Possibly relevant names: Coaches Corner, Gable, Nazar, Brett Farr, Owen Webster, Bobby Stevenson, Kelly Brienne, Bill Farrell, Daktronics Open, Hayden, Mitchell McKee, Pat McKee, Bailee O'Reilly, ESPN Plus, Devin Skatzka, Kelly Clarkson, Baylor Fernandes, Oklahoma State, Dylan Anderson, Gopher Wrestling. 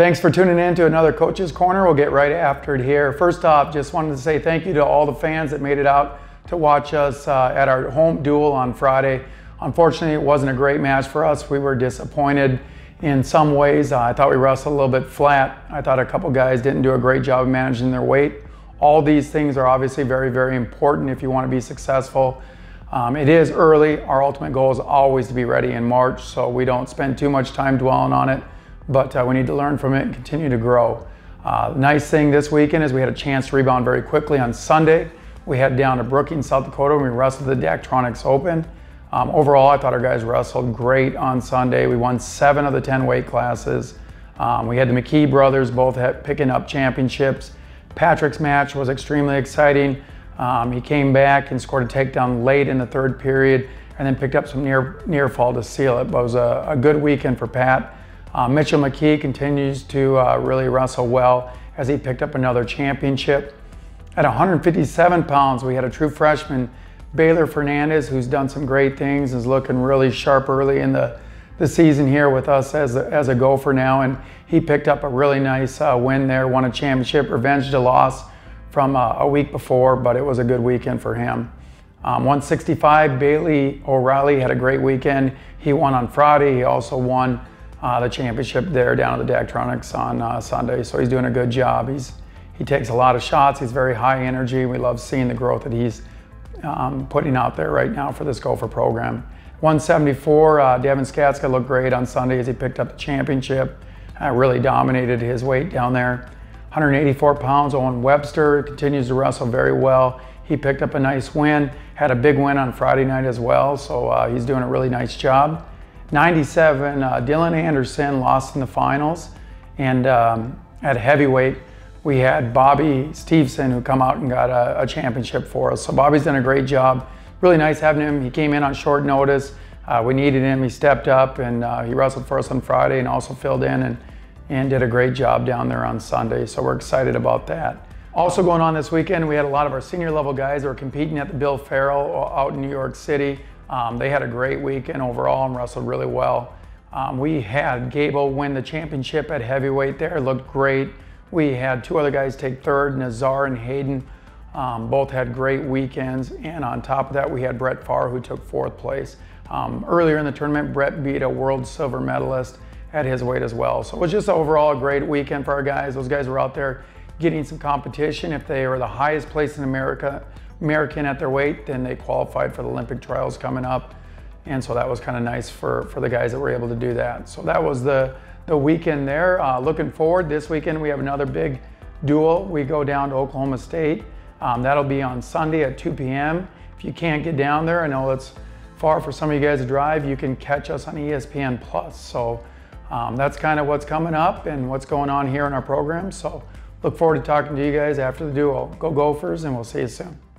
Thanks for tuning in to another Coach's Corner. We'll get right after it here. First off, just wanted to say thank you to all the fans that made it out to watch us at our home duel on Friday. Unfortunately, it wasn't a great match for us. We were disappointed in some ways. I thought we wrestled a little bit flat. I thought a couple guys didn't do a great job of managing their weight. All these things are obviously very, very important if you want to be successful. It is early. Our ultimate goal is always to be ready in March, so we don't spend too much time dwelling on it. But we need to learn from it and continue to grow. Nice thing this weekend is we had a chance to rebound very quickly. On Sunday, we head down to Brookings, South Dakota, and we wrestled the Daktronics Open. Overall, I thought our guys wrestled great on Sunday. We won 7 of the 10 weight classes. We had the McKee brothers both picking up championships. Patrick's match was extremely exciting. He came back and scored a takedown late in the third period and then picked up some near fall to seal it. But it was a good weekend for Pat. Mitchell McKee continues to really wrestle well as he picked up another championship. At 157 pounds, we had a true freshman, Baylor Fernandes, who's done some great things, is looking really sharp early in the season here with us as a Gopher now, and he picked up a really nice win there, won a championship, revenged a loss from a week before, but it was a good weekend for him. 165, Bailee O'Reilly had a great weekend. He won on Friday. He also won the championship there down at the Daktronics on Sunday, so he's doing a good job. He takes a lot of shots. He's very high energy. We love seeing the growth that he's putting out there right now for this Gopher program. 174, Devin Skatzka looked great on Sunday as he picked up the championship. Really dominated his weight down there. 184 pounds, Owen Webster continues to wrestle very well. He picked up a nice win, had a big win on Friday night as well, so he's doing a really nice job. 97, Dylan Anderson lost in the finals, and at heavyweight, we had Bobby Stevenson, who come out and got a championship for us. So Bobby's done a great job. Really nice having him. He came in on short notice. We needed him. He stepped up, and he wrestled for us on Friday and also filled in and did a great job down there on Sunday. So we're excited about that. Also going on this weekend, we had a lot of our senior level guys that were competing at the Bill Farrell out in New York City. They had a great weekend overall and wrestled really well. We had Gable win the championship at heavyweight there, looked great. We had 2 other guys take third, Nazar and Hayden. Both had great weekends, and on top of that, we had Brett Farr, who took 4th place. Earlier in the tournament, Brett beat a world silver medalist at his weight as well. So it was just overall a great weekend for our guys. Those guys were out there getting some competition. If they were the highest place in American at their weight, then they qualified for the Olympic trials coming up. And so that was kind of nice for the guys that were able to do that. So that was the weekend there. Looking forward, this weekend we have another big duel. We go down to Oklahoma State. That'll be on Sunday at 2 p.m. If you can't get down there, I know it's far for some of you guys to drive, you can catch us on ESPN Plus. So that's kind of what's coming up and what's going on here in our program. So look forward to talking to you guys after the duel. Go Gophers, and we'll see you soon.